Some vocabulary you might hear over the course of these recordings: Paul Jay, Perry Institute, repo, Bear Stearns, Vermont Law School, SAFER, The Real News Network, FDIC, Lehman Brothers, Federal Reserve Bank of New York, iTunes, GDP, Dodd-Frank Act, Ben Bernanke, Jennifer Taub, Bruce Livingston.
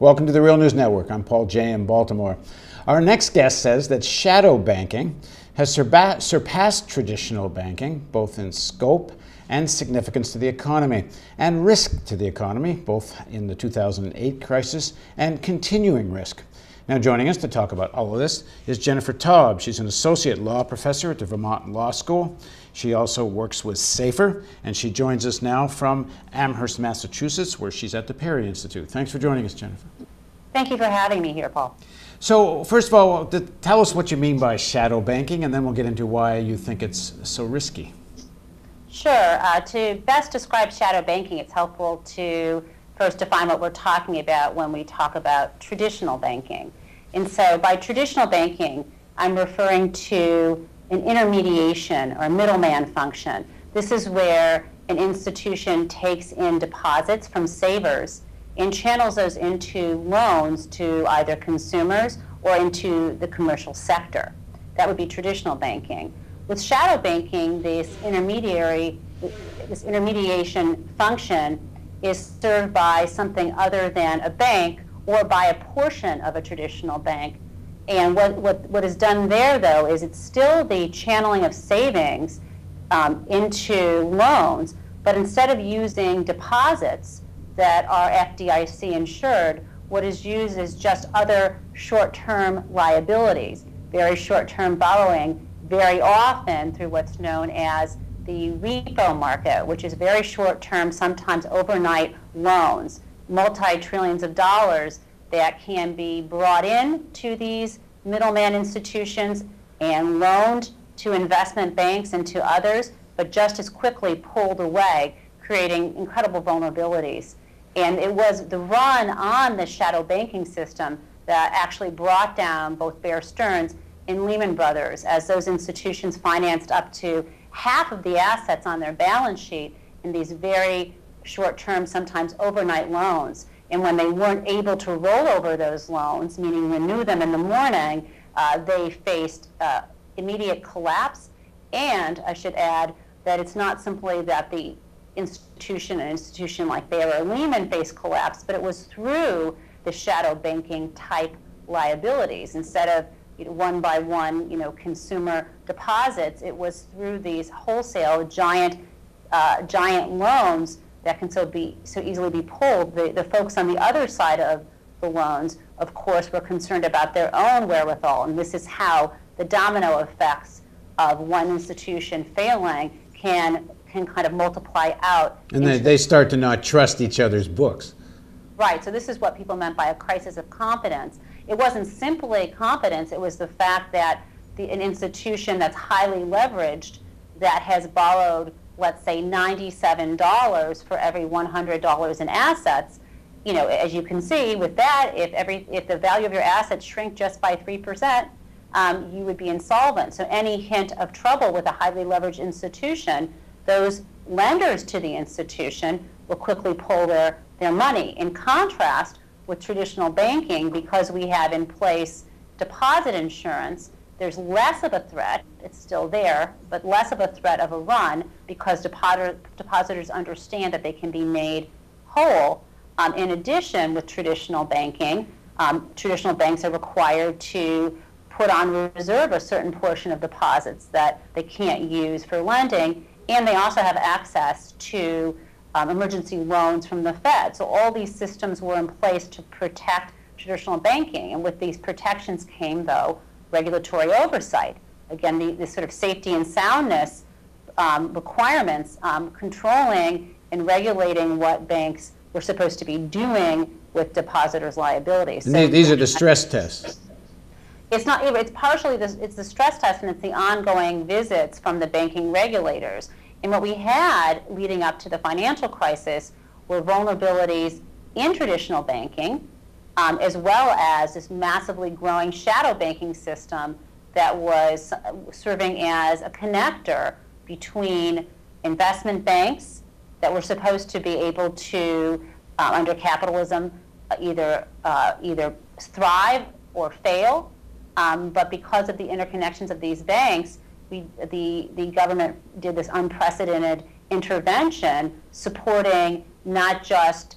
Welcome to The Real News Network. I'm Paul Jay in Baltimore. Our next guest says that shadow banking has surpassed traditional banking, both in scope and significance to the economy, and risk to the economy, both in the 2008 crisis and continuing risk. Now joining us to talk about all of this is Jennifer Taub. She's an associate law professor at the Vermont Law School. She also works with SAFER, and she joins us now from Amherst, Massachusetts, where she's at the Perry Institute. Thanks for joining us, Jennifer. Thank you for having me here, Paul. So first of all, tell us what you mean by shadow banking, and then we'll get into why you think it's so risky. Sure. To best describe shadow banking, it's helpful to first define what we're talking about when we talk about traditional banking. And so by traditional banking, I'm referring to an intermediation or middleman function. This is where an institution takes in deposits from savers and channels those into loans to either consumers or into the commercial sector. That would be traditional banking. With shadow banking, this intermediation function is served by something other than a bank or by a portion of a traditional bank. And what is done there, though, is it's still the channeling of savings into loans, but instead of using deposits that are FDIC insured, what is used is just other short-term liabilities, very short-term borrowing, very often through what's known as the repo market, which is very short-term, sometimes overnight loans, multi-trillions of dollars that can be brought in to these middleman institutions and loaned to investment banks and to others, but just as quickly pulled away, creating incredible vulnerabilities. And it was the run on the shadow banking system that actually brought down both Bear Stearns and Lehman Brothers, as those institutions financed up to half of the assets on their balance sheet in these very short-term, sometimes overnight loans. And when they weren't able to roll over those loans, meaning renew them in the morning, they faced immediate collapse. And I should add that it's not simply that the institution, an institution like Bear or Lehman, faced collapse, but it was through the shadow banking type liabilities. Instead of one by one, consumer deposits, it was through these wholesale giant loans that can so easily be pulled. The folks on the other side of the loans, of course, were concerned about their own wherewithal, and this is how the domino effects of one institution failing can kind of multiply out. And they start to not trust each other's books. Right, so this is what people meant by a crisis of confidence. It wasn't simply confidence, it was the fact that an institution that's highly leveraged, that has borrowed, let's say, $97 for every $100 in assets, as you can see, with that, if the value of your assets shrink just by 3%, you would be insolvent. So any hint of trouble with a highly leveraged institution, those lenders to the institution will quickly pull their money. In contrast with traditional banking, because we have in place deposit insurance, there's less of a threat. It's still there, but less of a threat of a run, because depositors understand that they can be made whole. In addition, with traditional banking, traditional banks are required to put on reserve a certain portion of deposits that they can't use for lending, and they also have access to emergency loans from the Fed. So all these systems were in place to protect traditional banking, and with these protections came, though, regulatory oversight. Again, the sort of safety and soundness requirements, controlling and regulating what banks were supposed to be doing with depositors' liabilities. So these are the stress tests. It's not. It's partially it's the stress test, and it's the ongoing visits from the banking regulators. And what we had leading up to the financial crisis were vulnerabilities in traditional banking, as well as this massively growing shadow banking system that was serving as a connector between investment banks that were supposed to be able to, under capitalism, either thrive or fail. But because of the interconnections of these banks, the government did this unprecedented intervention supporting not just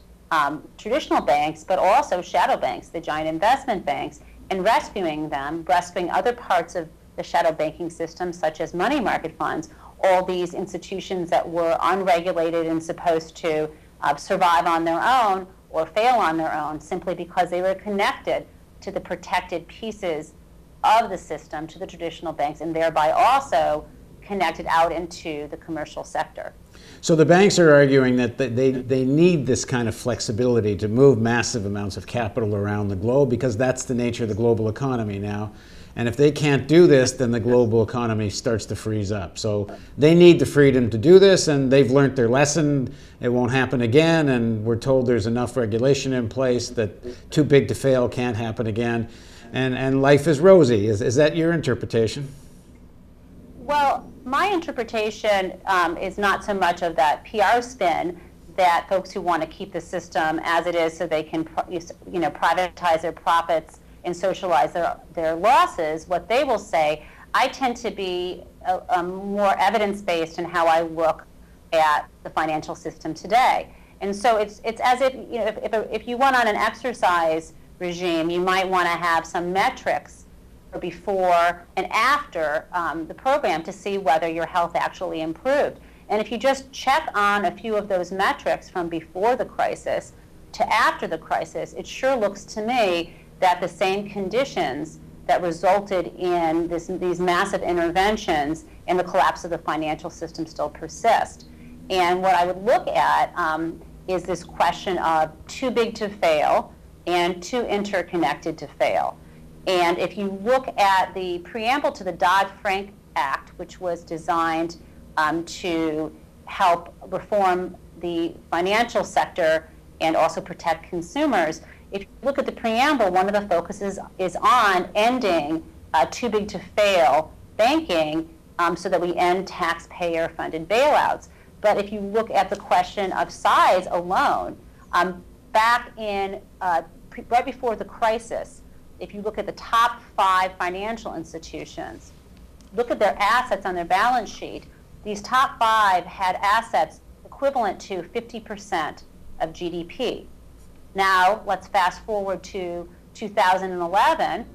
traditional banks, but also shadow banks, the giant investment banks, and rescuing them, rescuing other parts of the shadow banking system, such as money market funds, all these institutions that were unregulated and supposed to survive on their own or fail on their own simply because they were connected to the protected pieces of the system, to the traditional banks, and thereby also connected out into the commercial sector. So the banks are arguing that they need this kind of flexibility to move massive amounts of capital around the globe because that's the nature of the global economy now. And if they can't do this, then the global economy starts to freeze up. So they need the freedom to do this, and they've learned their lesson. It won't happen again, and we're told there's enough regulation in place that too big to fail can't happen again. And life is rosy. Is that your interpretation? Well, my interpretation is not so much of that PR spin that folks who want to keep the system as it is so they can privatize their profits and socialize their losses. What they will say, I tend to be more evidence-based in how I look at the financial system today. And so it's as if, you know, if you went on an exercise regime, you might want to have some metrics before and after the program to see whether your health actually improved. And if you just check on a few of those metrics from before the crisis to after the crisis, it sure looks to me that the same conditions that resulted in these massive interventions and the collapse of the financial system still persist. And what I would look at is this question of too big to fail and too interconnected to fail. And if you look at the preamble to the Dodd-Frank Act, which was designed to help reform the financial sector and also protect consumers, if you look at the preamble, one of the focuses is on ending too big to fail banking so that we end taxpayer-funded bailouts. But if you look at the question of size alone, back in, right before the crisis, if you look at the top 5 financial institutions, look at their assets on their balance sheet, these top 5 had assets equivalent to 50% of GDP. Now, let's fast forward to 2011,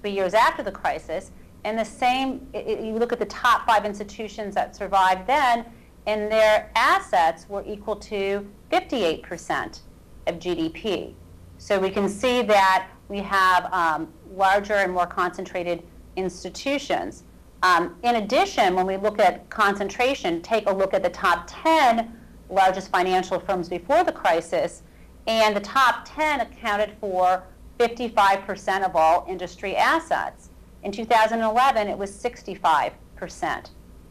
3 years after the crisis, and the same, you look at the top 5 institutions that survived then, and their assets were equal to 58% of GDP. So we can see that we have larger and more concentrated institutions. In addition, when we look at concentration, take a look at the top 10 largest financial firms before the crisis, and the top 10 accounted for 55% of all industry assets. In 2011, it was 65%.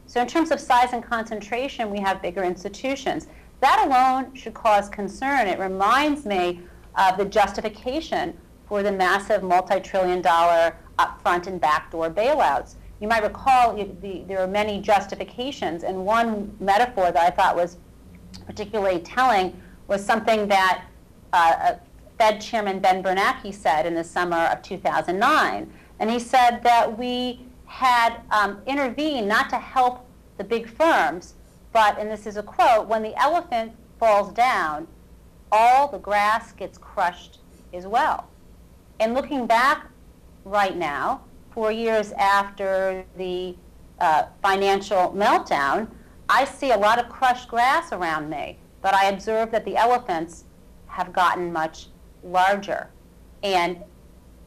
So in terms of size and concentration, we have bigger institutions. That alone should cause concern. It reminds me of the justification for the massive multi-trillion dollar upfront and backdoor bailouts. You might recall there are many justifications, and one metaphor that I thought was particularly telling was something that Fed Chairman Ben Bernanke said in the summer of 2009. And he said that we had intervened not to help the big firms, but, and this is a quote, when the elephant falls down, all the grass gets crushed as well. And looking back right now, 4 years after the financial meltdown, I see a lot of crushed grass around me, but I observe that the elephants have gotten much larger. And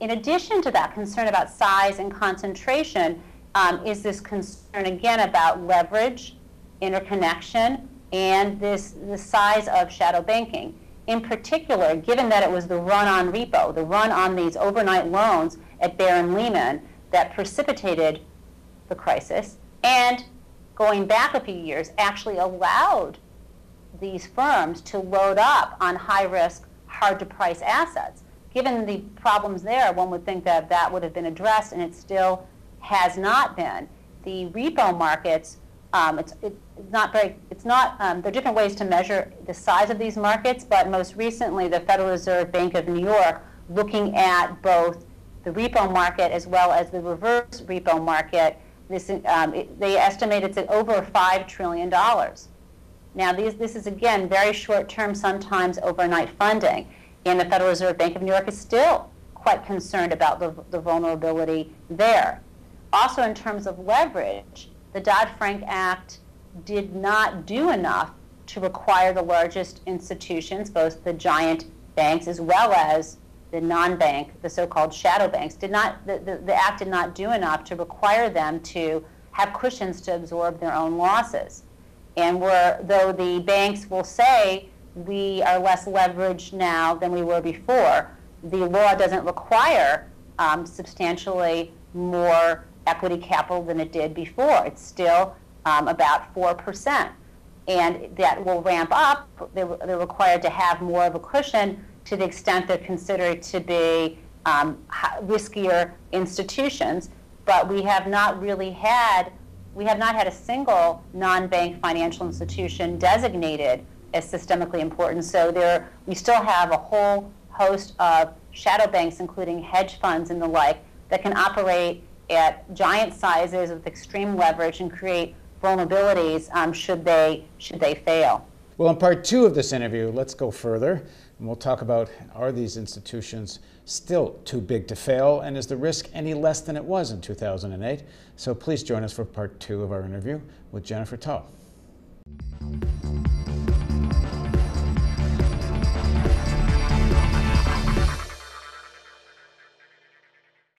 in addition to that concern about size and concentration is this concern again about leverage, interconnection, and the size of shadow banking. In particular, given that it was the run on repo, the run on these overnight loans at Bear and Lehman that precipitated the crisis, and going back a few years actually allowed these firms to load up on high-risk, hard-to-price assets. Given the problems there, one would think that that would have been addressed, and it still has not been. The repo markets, there are different ways to measure the size of these markets, but most recently, the Federal Reserve Bank of New York, looking at both the repo market as well as the reverse repo market, they estimate it's at over $5 trillion. Now, this is, again, very short-term, sometimes overnight funding. And the Federal Reserve Bank of New York is still quite concerned about the vulnerability there. Also, in terms of leverage, the Dodd-Frank Act did not do enough to require the largest institutions, both the giant banks as well as the non-bank, the so-called shadow banks, did not, the Act did not do enough to require them to have cushions to absorb their own losses. And though the banks will say we are less leveraged now than we were before, the law doesn't require substantially more equity capital than it did before. It's still about 4%. And that will ramp up. They're required to have more of a cushion to the extent they're considered to be riskier institutions. But we have not had a single non-bank financial institution designated as systemically important. So we still have a whole host of shadow banks, including hedge funds and the like, that can operate at giant sizes with extreme leverage and create vulnerabilities should they fail. Well, in part two of this interview, let's go further. And we'll talk about, are these institutions still too big to fail? And is the risk any less than it was in 2008? So please join us for part two of our interview with Jennifer Taub.